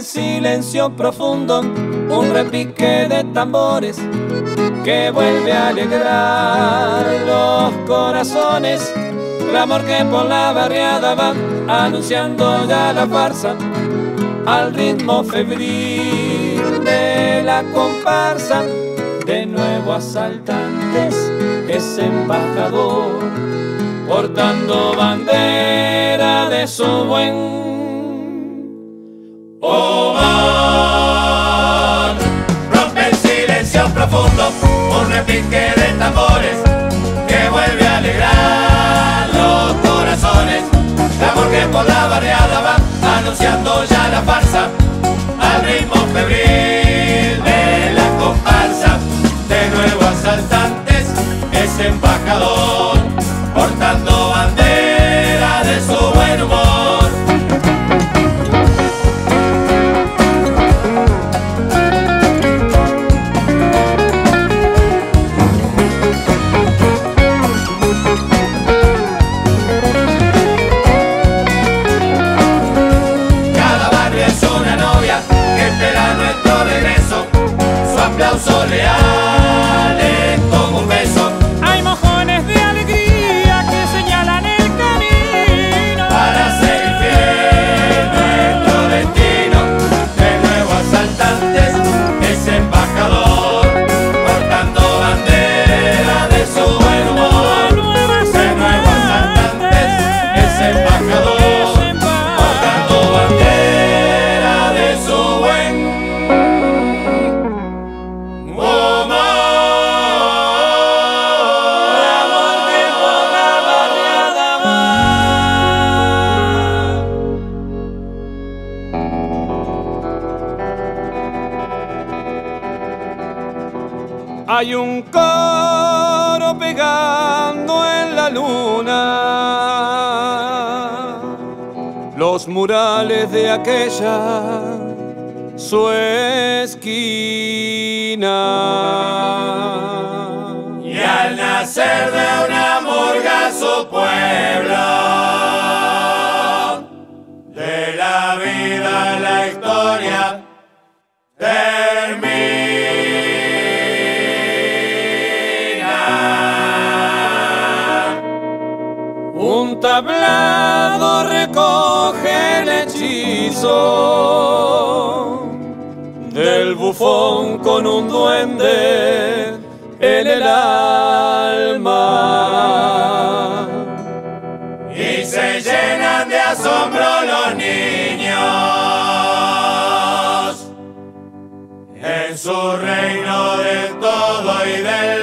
el silencio profundo, un repique de tambores que vuelve a alegrar los corazones. Clamor que por la barriada va anunciando ya la farsa, al ritmo febril de la comparsa. De nuevo asaltantes es embajador, portando bandera de su buen Omar. Rompe el silencio profundo, un repique de tambores que vuelve a alegrar los corazones. Clamor que por la barriada va anunciando ya la farsa, al ritmo febril de la comparsa. De nuevo asaltantes es embajador, portando bandera de su buen humor. Cada barrio es una novia que espera nuestro regreso, su aplauso real es como un beso. Hay mojones de alegría que señalan el camino para ser fiel nuestro destino. De nuevo asaltantes es embajador, portando bandera de su buen humor. De nuevo asaltantes es embajador, portando bandera de su buen humor. Amor que por la barriada va. Hay un coro pegando en la luna los murales de aquella su esquina. Y al nacer de una murga su pueblo, de la vida la historia termina. Un tablado recoge el hechizo del bufón con un duende en el alma. Y se llenan de asombro los niños en su reino del todo y del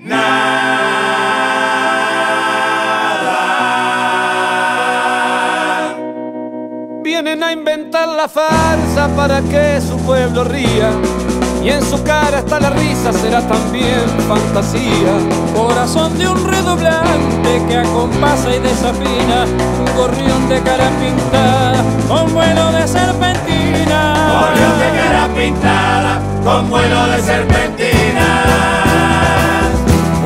nada. Vienen a inventar la farsa para que su pueblo ría, y en su cara está la risa, será también fantasía. Corazón de un redoblante que acompasa y desafina, un gorrión de cara pintada con vuelo de serpentina. Gorrión de cara pintada con vuelo de serpentina.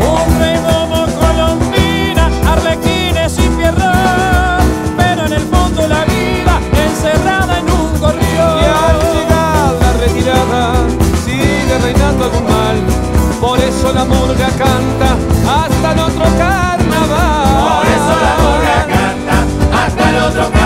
Un rey como Colombina, arlequines y pierrot, pero en el fondo la vida encerrada en un gorrión. Y al llegar la retirada sigue reinando algún mal, por eso la murga canta hasta el otro carnaval. Por eso la murga canta hasta el otro carnaval.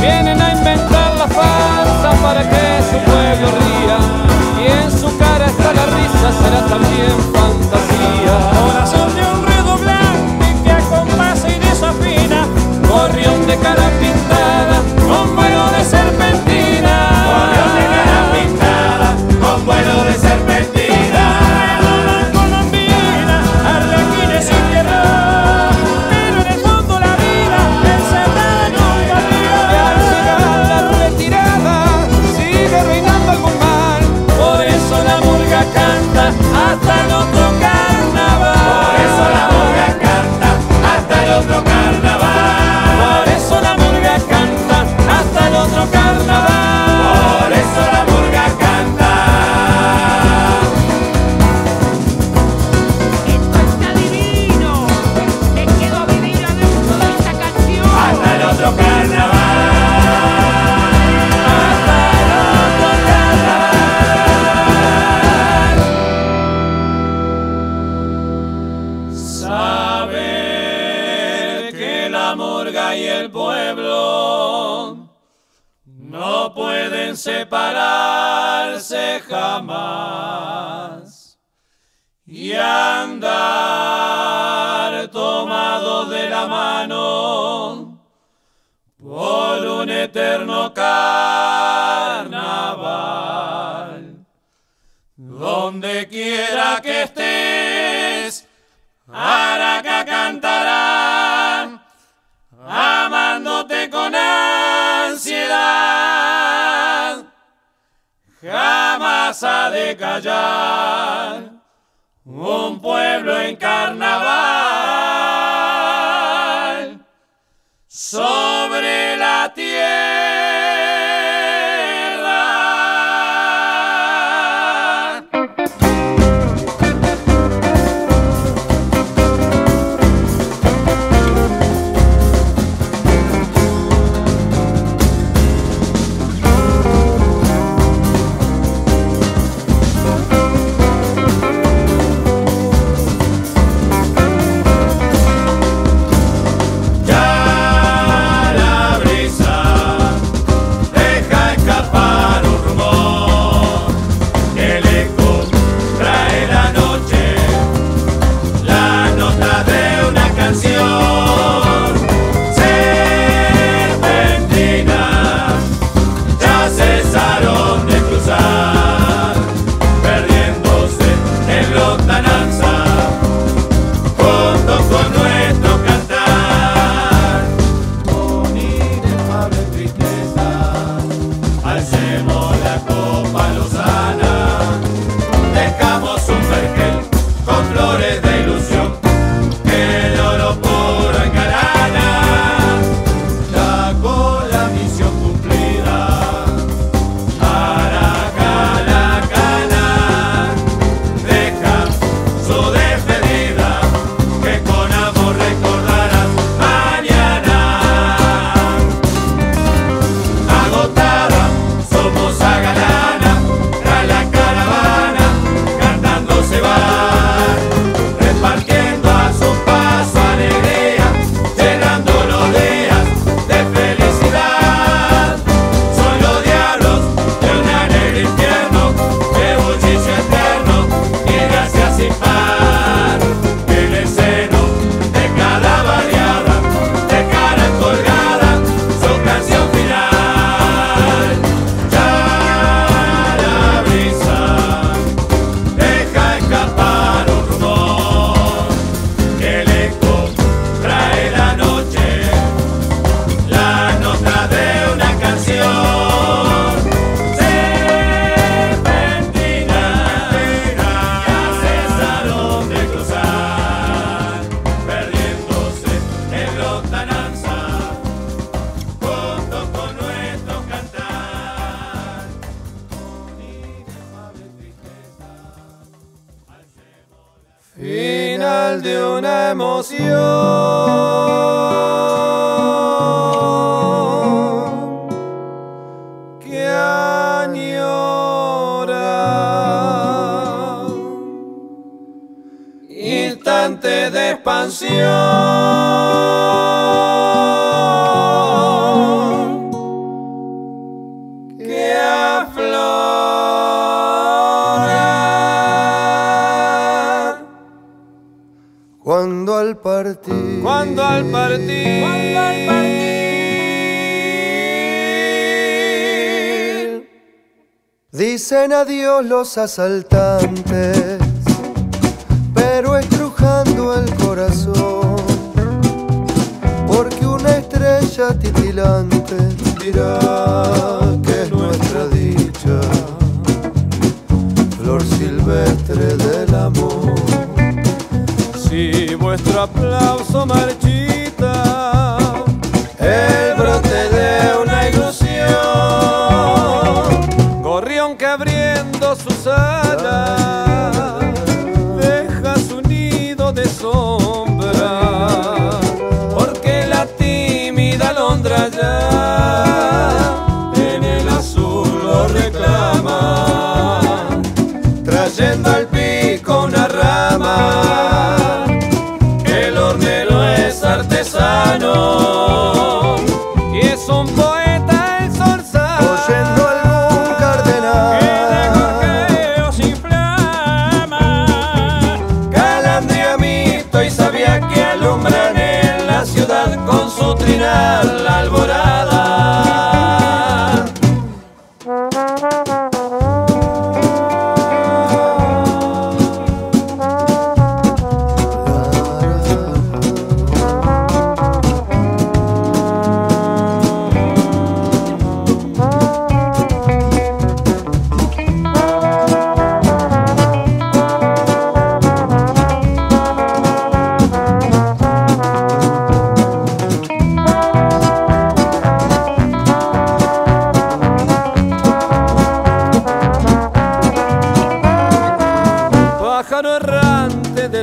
Vienen a inventar la farsa no pueden separarse jamás, y andar tomados de la mano por un eterno carnaval. Donde quiera que estés, Araca cantarán, amándote con ansiedad. Jamás ha de callar un pueblo en carnaval. Sobre la tierra. Final de una emoción que añora instante de expansión que aflora. Cuando al partir, cuando al partir, cuando al partir, dicen adiós los asaltantes, pero estrujando el corazón, porque una estrella titilante dirá que es nuestra dicha, flor silvestre del amor. Si vuestro aplauso marchita el brote de una ilusión, gorrión que abriendo sus alas deja su nido de sombra, porque la tímida alondra ya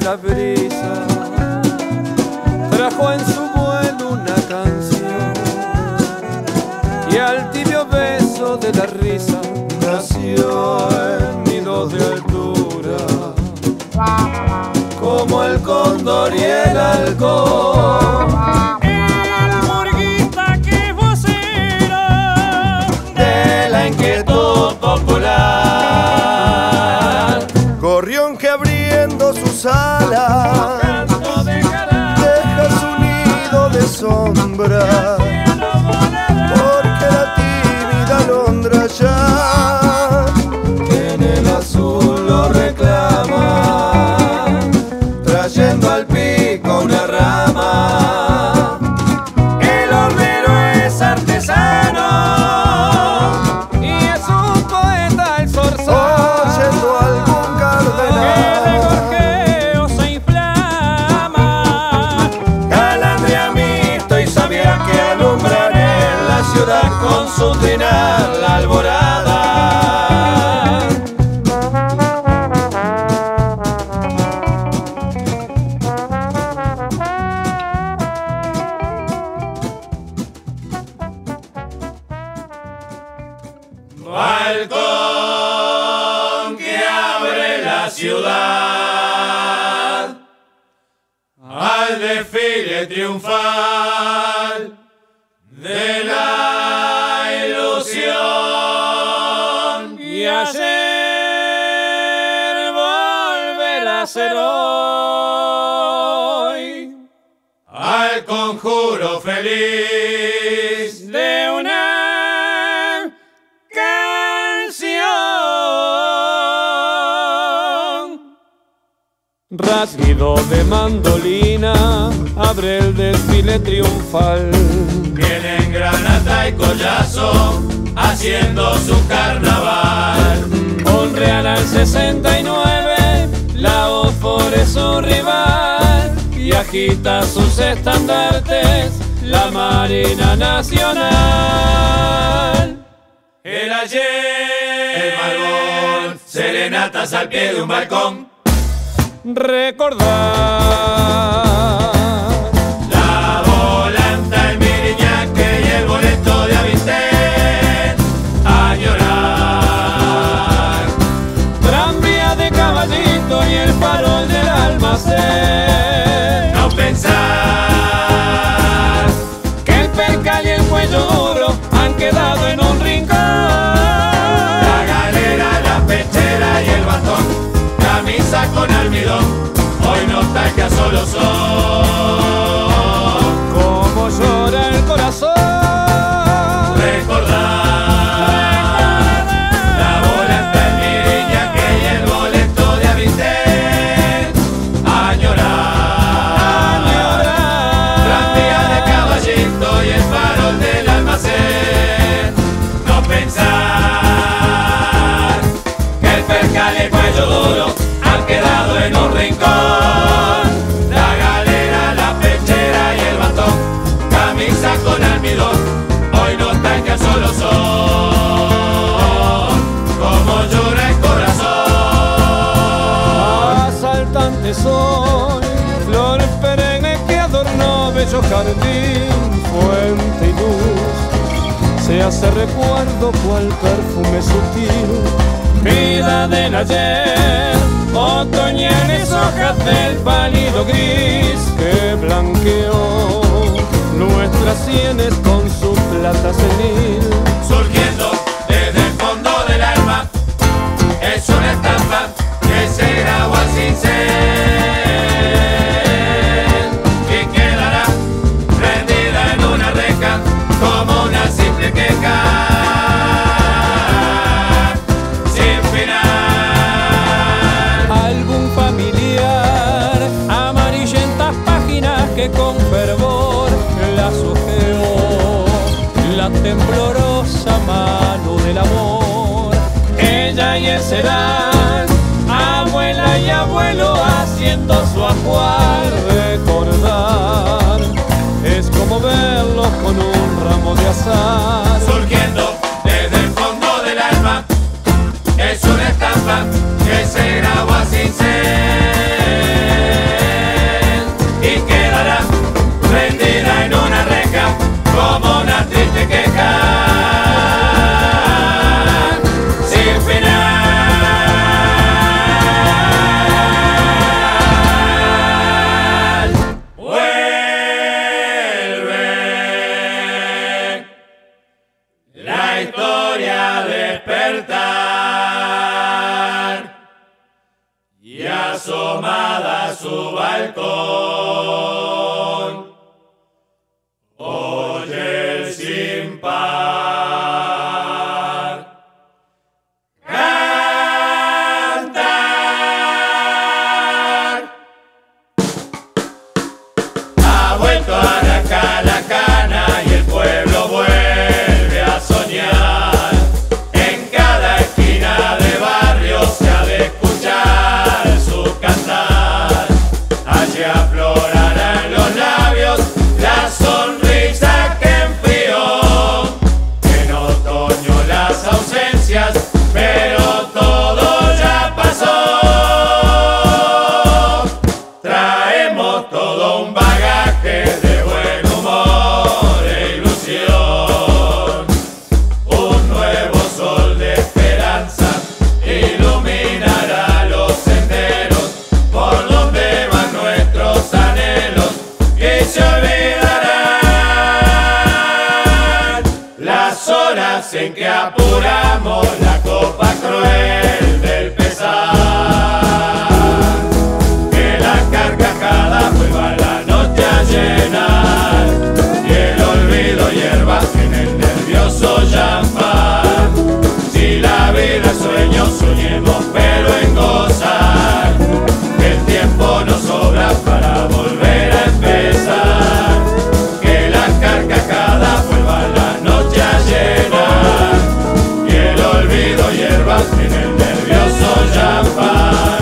la brisa trajo en su vuelo una canción y al tibio beso de la risa nació el nido de altura como el cóndor y el halcón. Gorrión que abriendo sus alas deja su nido de sombra, porque la tímida alondra ya en el azul lo reclama, trayendo al pico una rama. El hornero es artesano, con su trinar la alborada. Balcón que abre la ciudad al desfile triunfal de la ilusión, y ayer volverá a ser hoy al conjuro feliz de una canción. Rasguido de mandolina abre el desfile triunfal. Vienen granata y collazo haciendo su carnaval. Honrean al 69, la Ofor es su rival, y agita sus estandartes la Marina Nacional. El ayer, el malbón, serenatas al pie de un balcón. Recordar no pensar que el percal y el cuello duro han quedado en un rincón. La galera, la pechera y el bastón, camisa con almidón, hoy nostalgia solo son. Como llora el corazón, recordar la bola está en mi viña que y el boleto de Avistel. No pensar que el percal y el cuello duro han quedado en un rincón. La galera, la pechera y el bastón, camisa con almidón, hoy no están que solo son. Como llora el corazón. Asaltante sol, flor perenne que adornó bello jardín, fuente y luz. Se hace recuerdo cual perfume sutil, vida del ayer, otoñales hojas del pálido gris que blanqueó nuestras sienes con su plata senil. Surgiendo desde el fondo del alma, es una estampa que será agua sin ser, que quedará prendida en una reja como una simple queja sin final. Algún familiar, amarillentas páginas que con fervor la sojeó la temblorosa mano del amor. Ella y él serán abuela y abuelo haciendo su ajuar. Recordar es como verlos con un ramo de azar. Surgiendo desde el fondo del alma, es una estampa que se graba sin ser. la historia despertar, y asomada a su balcón, oye el sin par cantar. Ha vuelto a arrancar la cana y el pueblo vuelve a soñar. En cada esquina de barrio se ha de escuchar su cantar. Allí aflorarán los labios la sonrisa que enfrió. En otoño las ausencias, pero todo ya pasó. Traemos todo un bagaje de buen humor e ilusión. Un nuevo sol de esperanza iluminará los senderos por donde van nuestros anhelos, que se olvidarán las horas en que apuramos la copa cruel del pesar. Que la carcajada vuelva la noche a llenar, y el olvido hierba en el nervioso llamar. Si la vida es sueño, soñemos pero en gozar, que el tiempo nos sobra para volver a empezar. Que la carcajada vuelva la noche a llenar, y el olvido hierba en el nervioso llamar.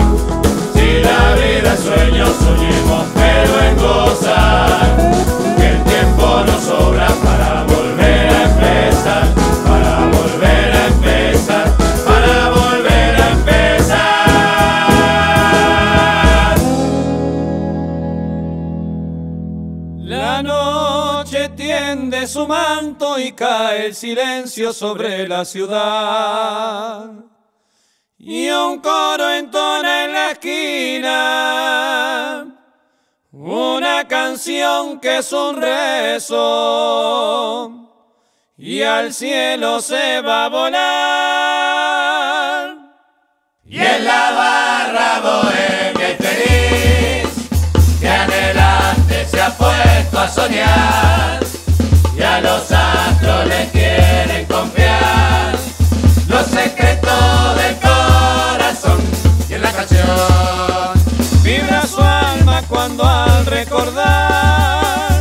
Si la vida es sueño, soñemos pero en gozar, que el tiempo nos sobra para volver a empezar, para volver a empezar, para volver a empezar. La noche tiende su manto y cae el silencio sobre la ciudad, y un coro entona en la esquina una canción que es un rezo, y al cielo se va a volar. Y en la barra bohemia y feliz que anhelante se ha puesto a soñar, y a los astros le quieren confiar los secretos del corazón. Y en la canción vibra su alma cuando al recordar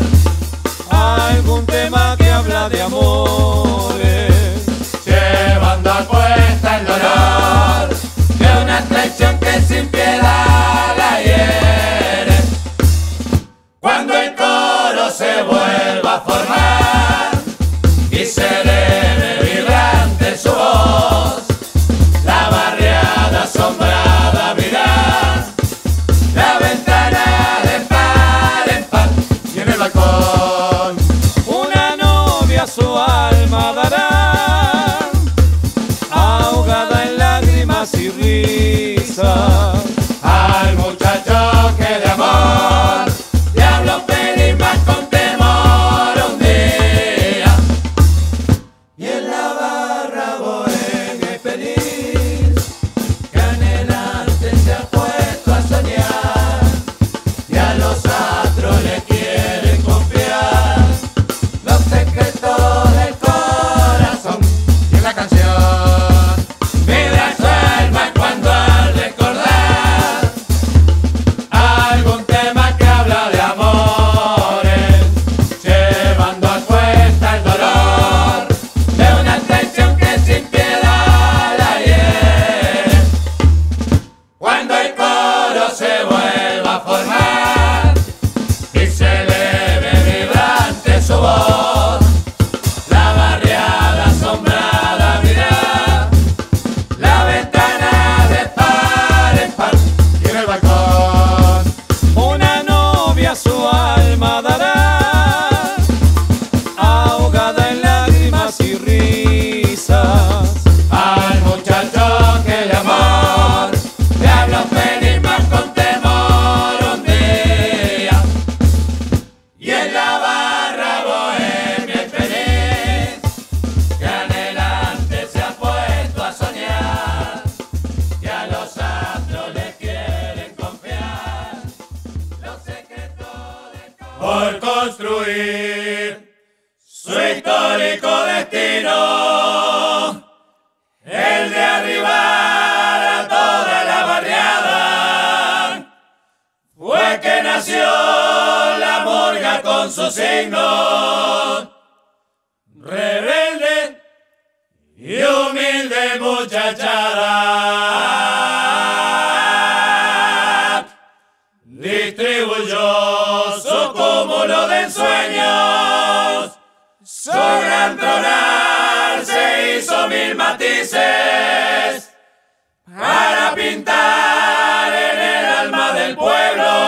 algún tema que habla de amores, llevando a cuesta el dolor de una traición que sin piedad la hiere. Cuando el coro se vuelva a formar y se eleve vibrante su voz, la barriada asombrada mirará la ventana de par en su signo, rebelde y humilde muchachada, distribuyó su cúmulo de ensueños, sobre entronar se hizo mil matices para pintar en el alma del pueblo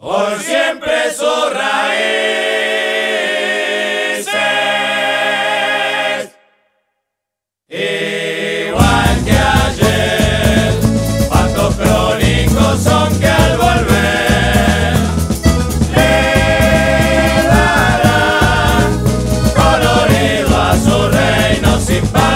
por siempre sus raíces. Igual que ayer, cuantos crónicos son que al volver le darán colorido a su reino sin par.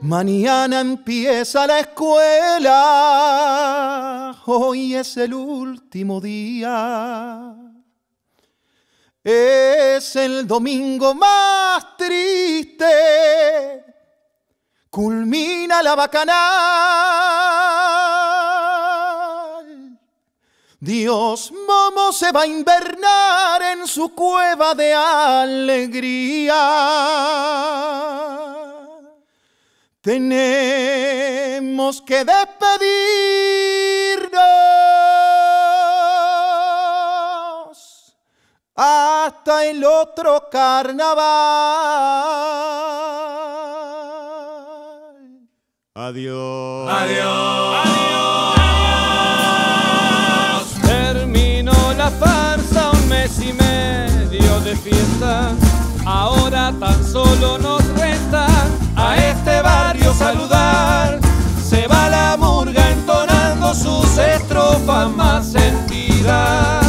Mañana empieza la escuela, hoy es el último día. Es el domingo más triste, culmina la bacanal. Dios Momo se va a invernar en su cueva de alegría. Tenemos que despedirnos hasta el otro carnaval. Adiós. Adiós. Adiós. Terminó la farsa, un mes y medio de fiesta. Ahora tan solo nos resta a este barrio saludar. Se va la murga entonando sus estrofas más sentidas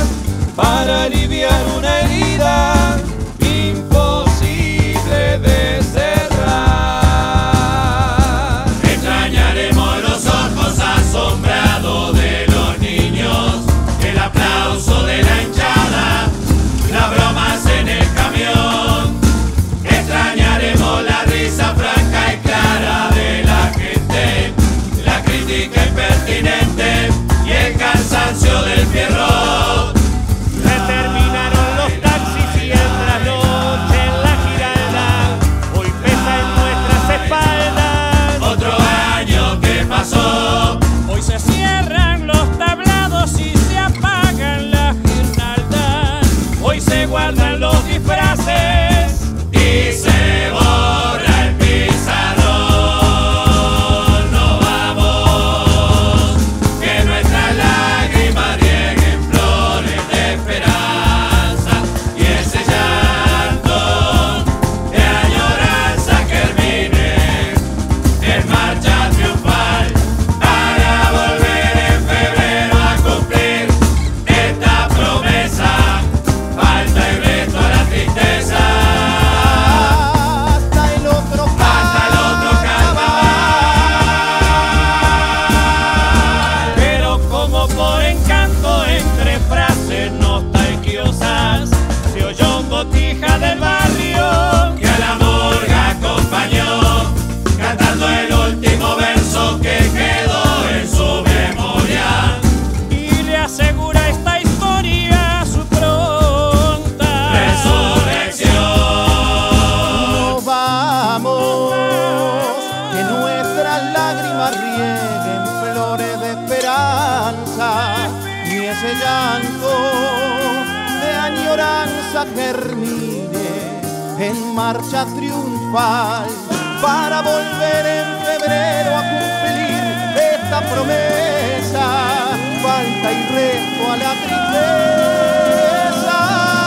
para aliviar una herida imposible de cerrar. Extrañaremos los ojos asombrados de los niños, el aplauso de la hinchada, las bromas en el camión. Extrañaremos la risa franca y clara de la termine en marcha triunfal, para volver en febrero a cumplir esta promesa. Falta y resto a la tristeza.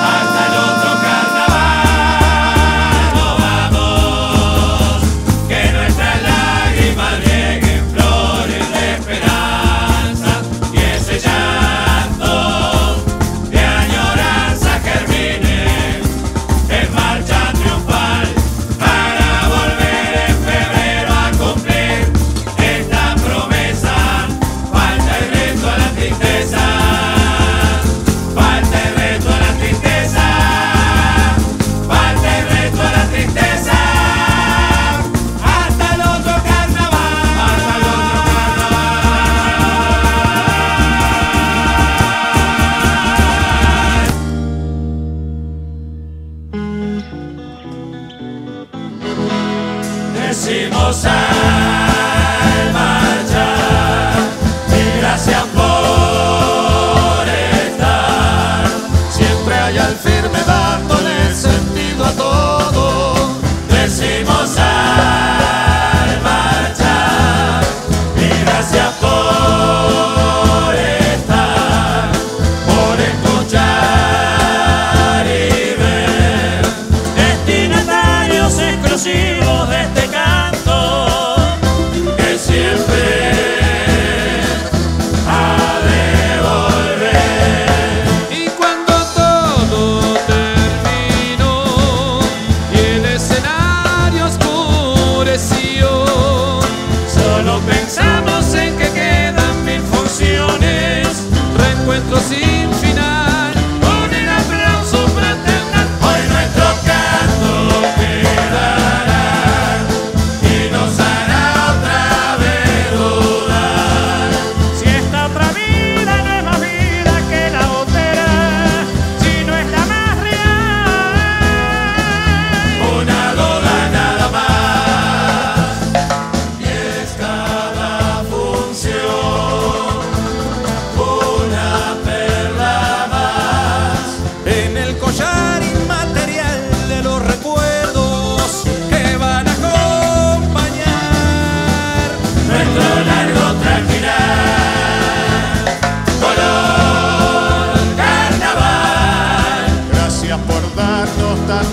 Hasta el otro carnaval no vamos, que nuestras lágrimas rieguen flores de esperanza, y ese llanto de añoranza germine en marcha triunfal, para volver en febrero a cumplir esta promesa. Falta y resto a la tristeza. Decimos al marchar, y gracias por estar, siempre hay al firme dándole sentido a todo. Decimos al marchar, y gracias por estar, por escuchar y ver, destinatarios exclusivos de este canto.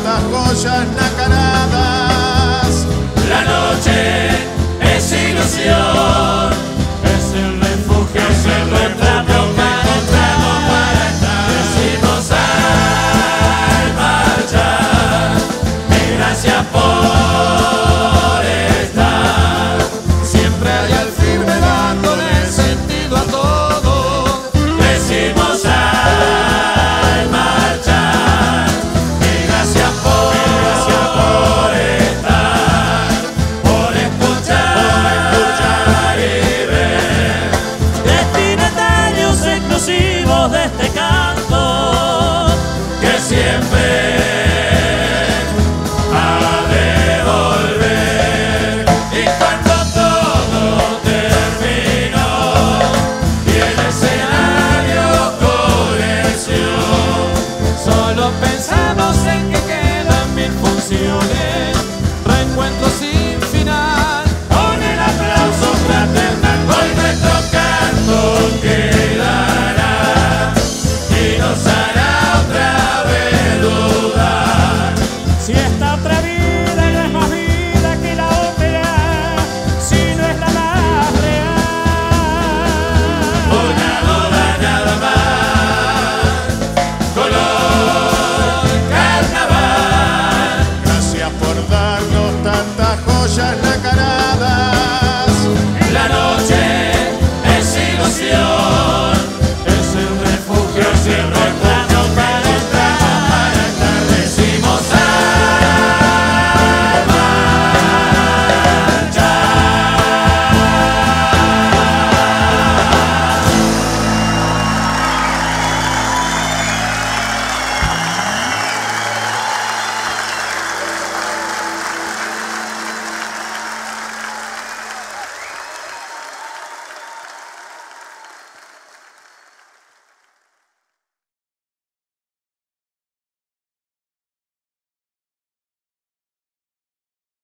Tantas joyas nacaradas, la noche es ilusión, es el refugio, es el refugio que encontramos para estar. Decimos al marchar, y gracias por estar, siempre hay al firme dándole sentido a todo. Decimos al marchar, de este canto que siempre ha de volver. Y cuando todo terminó y el escenario floreció, solo pensamos en que quedan mil funciones, reencuentros sin final, con el aplauso fraternal. Hoy nuestro canto quedará y nos hará otra vez dudar si esta otra vida no es más vida que la otra, si no es la más real. Una duda nada más, color carnaval. Gracias por darnos tantas joyas.